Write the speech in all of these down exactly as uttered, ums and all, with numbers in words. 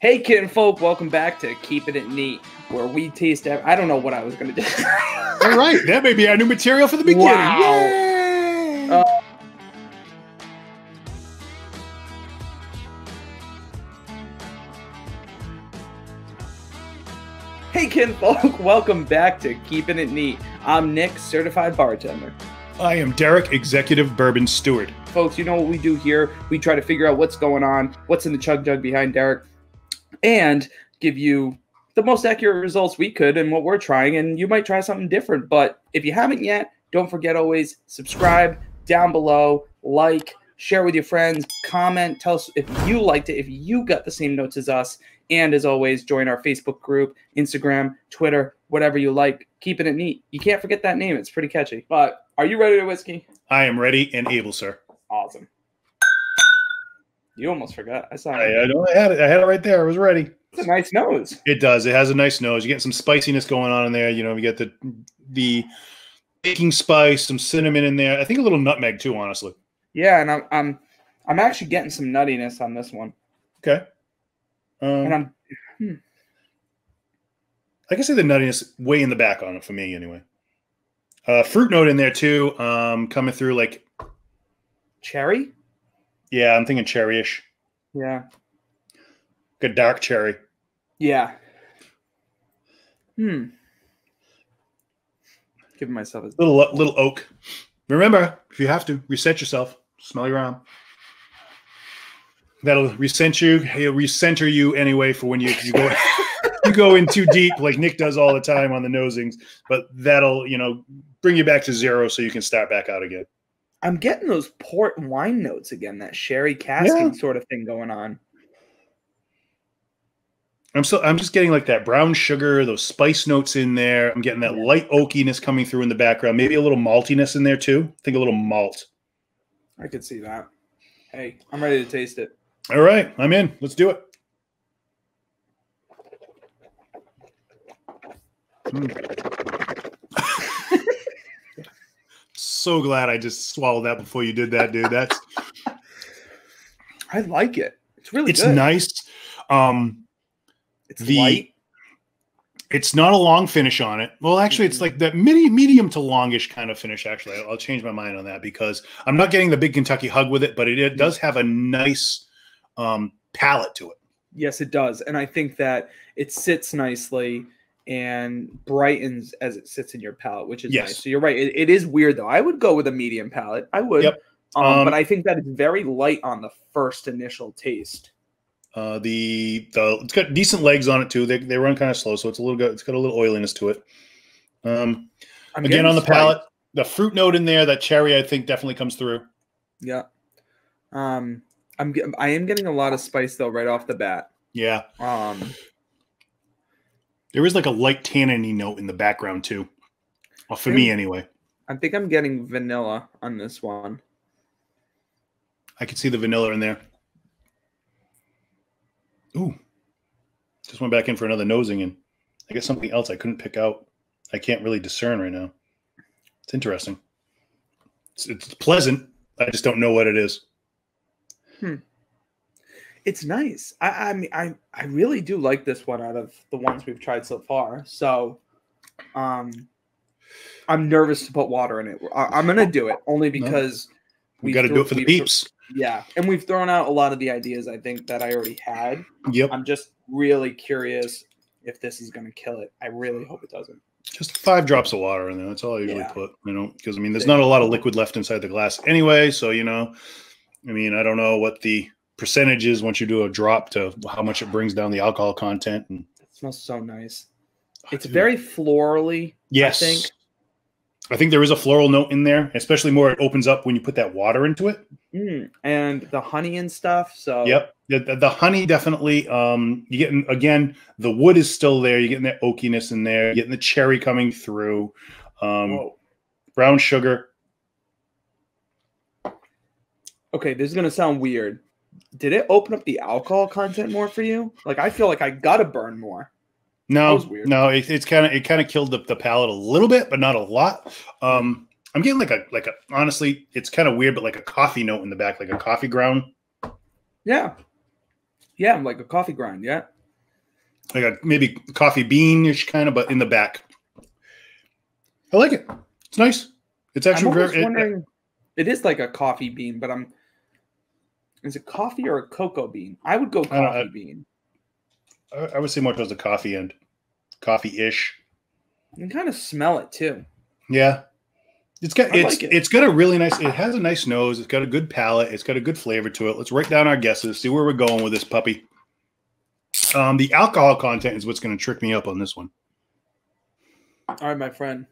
Hey, kinfolk, welcome back to Keeping It Neat, where we taste every- I don't know what I was going to do. All right, that may be our new material for the beginning. Wow. Yay! Uh, hey, kinfolk, welcome back to Keeping It Neat. I'm Nick, certified bartender. I am Derek, executive bourbon steward. Folks, you know what we do here. We try to figure out what's going on, what's in the chug jug behind Derek, and give you the most accurate results we could and what we're trying, and you might try something different. But if you haven't yet, don't forget always subscribe down below, like, share with your friends, comment, tell us if you liked it, if you got the same notes as us, and as always, join our Facebook group, Instagram, Twitter, whatever you like. Keeping It Neat. You can't forget that name. It's pretty catchy. But are you ready to whiskey? I am ready and able, sir. Awesome. You almost forgot. I saw it. I, I, know I had it. I had it right there. I was ready. It's a nice nose. It does. It has a nice nose. You get some spiciness going on in there. You know, we get the the baking spice, some cinnamon in there. I think a little nutmeg too, honestly. Yeah, and I'm I'm I'm actually getting some nuttiness on this one. Okay. Um, and I'm. Hmm. I can see the nuttiness way in the back on it for me, anyway. Uh, fruit note in there too, um, coming through like cherry. Yeah, I'm thinking cherryish. Yeah. Good dark cherry. Yeah. Hmm. Giving myself a little little oak. Remember, if you have to reset yourself, smell your arm. That'll recent you. It'll recenter you anyway for when you you go you go in too deep, like Nick does all the time on the nosings. But that'll you know bring you back to zero, so you can start back out again. I'm getting those port wine notes again, that sherry casking yeah. sort of thing going on. I'm still, I'm just getting like that brown sugar, those spice notes in there. I'm getting that yeah. light oakiness coming through in the background. Maybe a little maltiness in there too. I think a little malt. I could see that. Hey, I'm ready to taste it. All right, I'm in. Let's do it. Mm. So glad I just swallowed that before you did that, dude. That's I like it. It's really it's good. It's nice. Um it's the, light. It's not a long finish on it. Well, actually, it's like that mini medium to longish kind of finish, actually. I'll change my mind on that because I'm not getting the big Kentucky hug with it, but it, it does have a nice um palate to it. Yes, it does. And I think that it sits nicely and brightens as it sits in your palate, which is yes. nice. So you're right. It, it is weird, though. I would go with a medium palate. I would. Yep. Um, um, but I think that it's very light on the first initial taste. Uh, the the It's got decent legs on it, too. They, they run kind of slow, so it's a little good. It's got a little oiliness to it. Um, again, on the spice. palate, the fruit note in there, that cherry, I think, definitely comes through. Yeah. Um, I'm I am getting a lot of spice, though, right off the bat. Yeah. Um. There is like a light tanniny note in the background too. Well, for me anyway. I think I'm getting vanilla on this one. I can see the vanilla in there. Ooh. Just went back in for another nosing and I guess something else I couldn't pick out. I can't really discern right now. It's interesting. It's, it's pleasant. I just don't know what it is. Hmm. It's nice. I, I mean, I I really do like this one out of the ones we've tried so far. So, um, I'm nervous to put water in it. I, I'm gonna do it only because no. we got to do it for the peeps. Yeah, and we've thrown out a lot of the ideas I think that I already had. Yep. I'm just really curious if this is gonna kill it. I really hope it doesn't. Just five drops of water in there. That's all I usually yeah. put. You know, because I mean, there's not a lot of liquid left inside the glass anyway. So you know, I mean, I don't know what the percentages once you do a drop to how much it brings down the alcohol content. And it smells so nice. It's oh, very florally. Yes. I think. I think there is a floral note in there, especially more. It opens up when you put that water into it. Mm, and the honey and stuff. So yep. The, the, the honey definitely, um, you getting, again, the wood is still there. You're getting that oakiness in there. You're getting the cherry coming through. Um, Whoa. Brown sugar. Okay. This is going to sound weird. Did it open up the alcohol content more for you? Like, I feel like I gotta burn more. No, no, it, it's kind of it kind of killed the, the palate a little bit, but not a lot. Um, I'm getting like a like a honestly, it's kind of weird, but like a coffee note in the back, like a coffee ground. Yeah, Yeah, I'm like a coffee grind, yeah. Like a maybe coffee bean-ish kind of, but in the back. I like it. It's nice. It's actually very... I'm wondering, it, it is like a coffee bean, but I'm... Is it coffee or a cocoa bean? I would go coffee I, I, bean. I, I would say more towards the coffee end. Coffee-ish. You can kind of smell it, too. Yeah. It's got it's like it. it's got a really nice it has a nice nose, it's got a good palate, it's got a good flavor to it. Let's write down our guesses, see where we're going with this puppy. Um the alcohol content is what's gonna trick me up on this one. All right, my friend.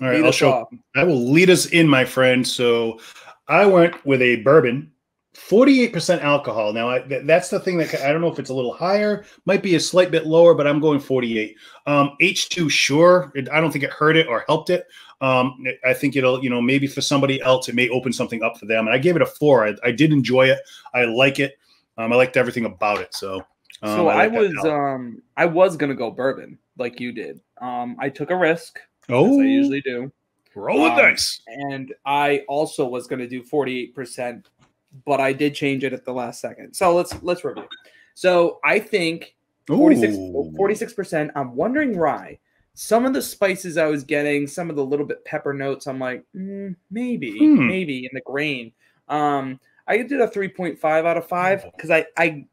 All right, lead I'll show off. I will lead us in, my friend. So I went with a bourbon, forty-eight percent alcohol. Now I, th that's the thing that I don't know if it's a little higher, might be a slight bit lower, but I'm going forty-eight. Um H two, sure. It, I don't think it hurt it or helped it. Um, I think it'll, you know, maybe for somebody else, it may open something up for them. And I gave it a four. I, I did enjoy it. I like it. Um, I liked everything about it. So, um, so I, I was, um, I was going to go bourbon like you did. Um, I took a risk. Oh, as I usually do. Roll um, dice. And I also was going to do forty-eight percent, but I did change it at the last second. So let's, let's review. So I think forty-six percent, I'm wondering why. Some of the spices I was getting, some of the little bit pepper notes, I'm like, mm, maybe, hmm. maybe in the grain. Um, I did a three point five out of five because I, I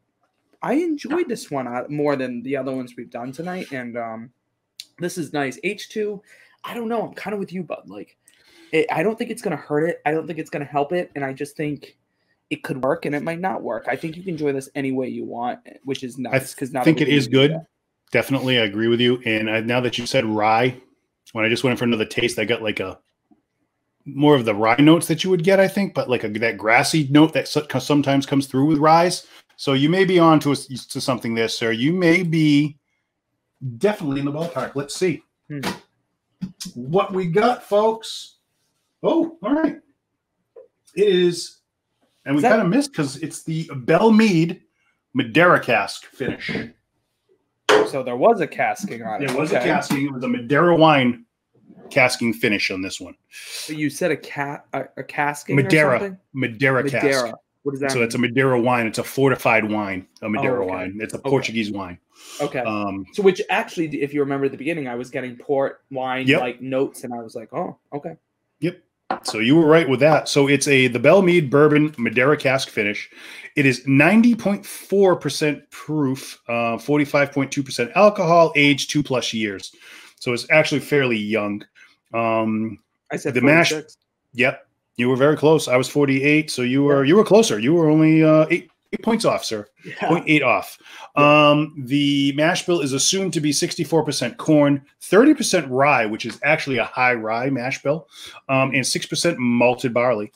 I enjoyed this one more than the other ones we've done tonight. And um, this is nice. H two, I don't know. I'm kind of with you, bud. Like, it, I don't think it's going to hurt it. I don't think it's going to help it. And I just think it could work and it might not work. I think you can enjoy this any way you want, which is nice. because I think it is good. That. Definitely, I agree with you. And I, now that you said rye, when I just went in for another taste, I got like a more of the rye notes that you would get, I think, but like a, that grassy note that sometimes comes through with rye. So you may be on to, a, to something there, sir. You may be definitely in the ballpark. Let's see hmm. what we got, folks. Oh, all right. It is, and we kind of missed because it's the Belle Meade Madeira cask finish. So there was a casking on it. There was okay. a casking. It was a Madeira wine casking finish on this one. But you said a cat a, a casking Madeira or something? Madeira Madeira cask. What does that? So mean? That's a Madeira wine. It's a fortified wine. A Madeira oh, okay. wine. It's a okay. Portuguese wine. Okay. Um, so which actually, if you remember at the beginning, I was getting port wine yep. like notes, and I was like, oh, okay. Yep. So you were right with that. So it's a the Belle Meade Bourbon Madeira cask finish. It is ninety point four percent proof, forty-five point two percent uh, alcohol, age two plus years. So it's actually fairly young. Um, I said the mash. Yep, you were very close. I was forty-eight, so you were yeah. you were closer. You were only uh, eight eight points off, sir. Yeah. Point eight off. Yeah. Um, the mash bill is assumed to be sixty-four percent corn, thirty percent rye, which is actually a high rye mash bill, um, and six percent malted barley.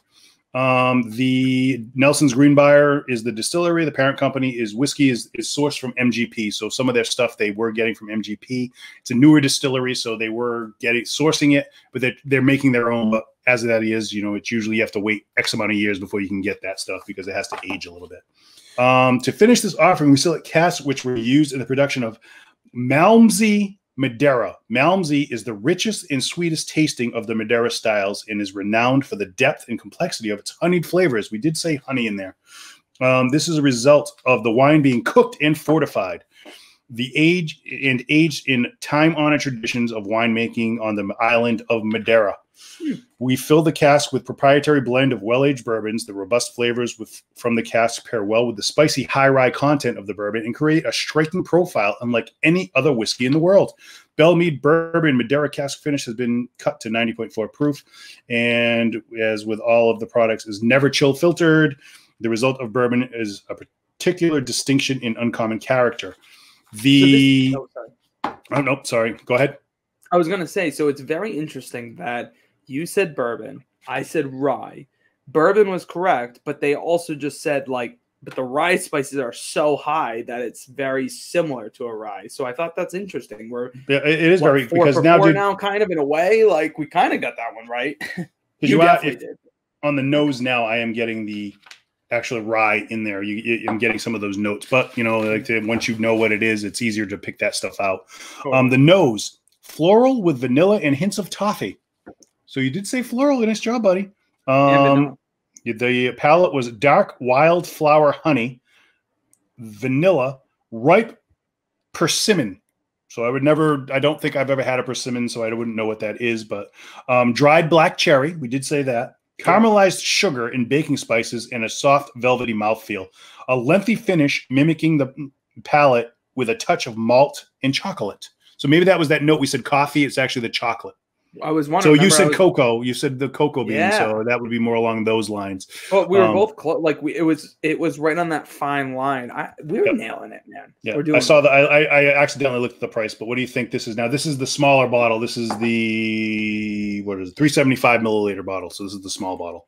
Um, the Nelson's Green Brier is the distillery. The parent company is whiskey is, is sourced from M G P. So some of their stuff they were getting from M G P. It's a newer distillery, so they were getting sourcing it, but they're, they're making their own. But as that is, you know, it's usually you have to wait X amount of years before you can get that stuff because it has to age a little bit. Um, to finish this offering, we select casks which were used in the production of Malmsey Madeira. Malmsey is the richest and sweetest tasting of the Madeira styles and is renowned for the depth and complexity of its honeyed flavors. We did say honey in there. Um, this is a result of the wine being cooked and fortified. The age and aged in time-honored traditions of winemaking on the island of Madeira. Hmm. We fill the cask with proprietary blend of well-aged bourbons. The robust flavors with, from the cask pair well with the spicy high rye content of the bourbon and create a striking profile unlike any other whiskey in the world. Belle Meade Bourbon Madeira cask finish has been cut to ninety point four proof, and as with all of the products, is never chill filtered. The result of bourbon is a particular distinction in uncommon character. The so this, oh, oh no, sorry. Go ahead. I was gonna say, so it's very interesting that you said bourbon, I said rye. Bourbon was correct, but they also just said like, but the rye spices are so high that it's very similar to a rye. So I thought that's interesting. We're yeah, it is what, very four, because now we're now kind of in a way like we kind of got that one right. you you definitely if, did. On the nose now, I am getting the. Actually, rye in there. You, you, I'm getting some of those notes, but you know, like to, once you know what it is, it's easier to pick that stuff out. Cool. Um, the nose, floral with vanilla and hints of toffee. So you did say floral in its job, buddy. Um, yeah, the palette was dark wildflower honey. vanilla, ripe persimmon. So I would never, I don't think I've ever had a persimmon, so I wouldn't know what that is, but um, dried black cherry, we did say that, caramelized sugar and baking spices, and a soft velvety mouthfeel. A lengthy finish mimicking the palate with a touch of malt and chocolate. So maybe that was that note we said coffee, it's actually the chocolate. I was wondering. So you said was, cocoa. You said the cocoa bean. Yeah. So that would be more along those lines. Well, we were um, both close. Like we, it was, it was right on that fine line. I, we were yep. nailing it, man. Yeah. We're doing I saw that. I, I accidentally looked at the price. But what do you think this is now? This is the smaller bottle. This is the what is it, three seventy-five milliliter bottle. So this is the small bottle.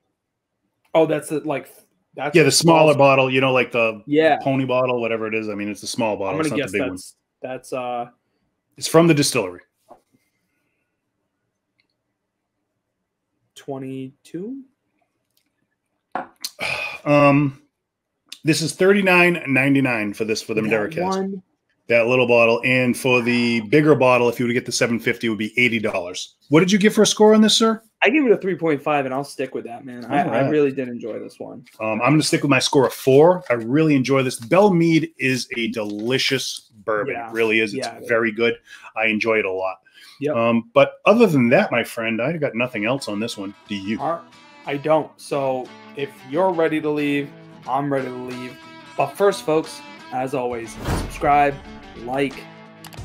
Oh, that's the, like. That's yeah, the smaller small bottle. You know, like the yeah. pony bottle, whatever it is. I mean, it's the small bottle. I'm gonna it's not guess the big that's, one. That's uh. It's from the distillery. twenty-two. Um, this is thirty-nine ninety-nine for this for the Madeira cask. That little bottle, and for the bigger bottle, if you were to get the seven fifty, it would be eighty dollars. What did you give for a score on this, sir? I gave it a three point five, and I'll stick with that, man. I, right. I really did enjoy this one. Um, I'm going to stick with my score of four. I really enjoy this. Belle Meade is a delicious bourbon. Yeah. It really is. It's yeah, very is. good. I enjoy it a lot. Yep. Um, but other than that, my friend, I got nothing else on this one. Do you? I don't. So if you're ready to leave, I'm ready to leave. But first, folks, as always, subscribe, like,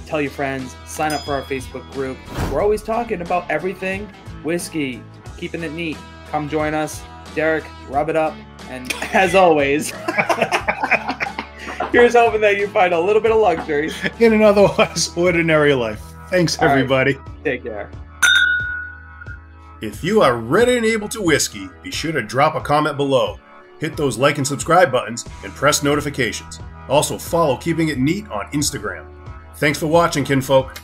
tell your friends, sign up for our Facebook group. We're always talking about everything whiskey, keeping it neat. Come join us. Derek, rub it up. And as always, here's hoping that you find a little bit of luxury in an otherwise ordinary life. Thanks, everybody. Right. Take care. If you are ready and able to whiskey, be sure to drop a comment below. Hit those like and subscribe buttons and press notifications. Also, follow Keeping It Neat on Instagram. Thanks for watching, kinfolk.